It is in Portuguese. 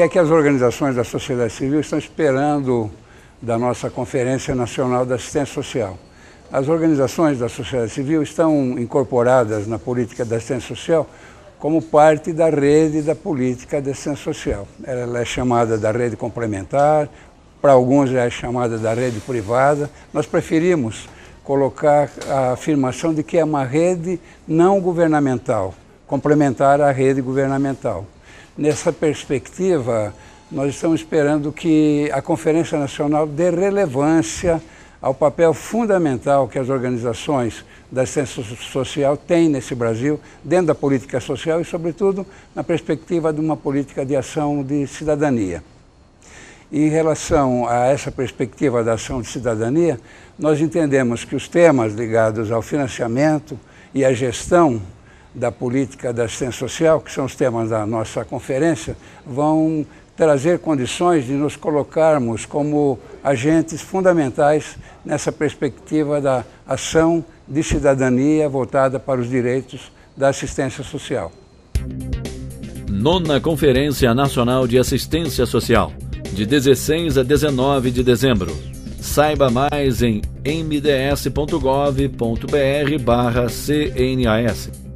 que é que as organizações da sociedade civil estão esperando da nossa Conferência Nacional da Assistência Social. As organizações da sociedade civil estão incorporadas na política da assistência social como parte da rede da política de assistência social. Ela é chamada da rede complementar, para alguns é chamada da rede privada. Nós preferimos colocar a afirmação de que é uma rede não governamental, complementar à rede governamental. Nessa perspectiva, nós estamos esperando que a Conferência Nacional dê relevância ao papel fundamental que as organizações da assistência social têm nesse Brasil, dentro da política social e, sobretudo, na perspectiva de uma política de ação de cidadania. Em relação a essa perspectiva da ação de cidadania, nós entendemos que os temas ligados ao financiamento e à gestão da política da assistência social, que são os temas da nossa conferência, vão trazer condições de nos colocarmos como agentes fundamentais nessa perspectiva da ação de cidadania voltada para os direitos da assistência social. 9ª Conferência Nacional de Assistência Social, de 16 a 19 de dezembro. Saiba mais em mds.gov.br/cnas.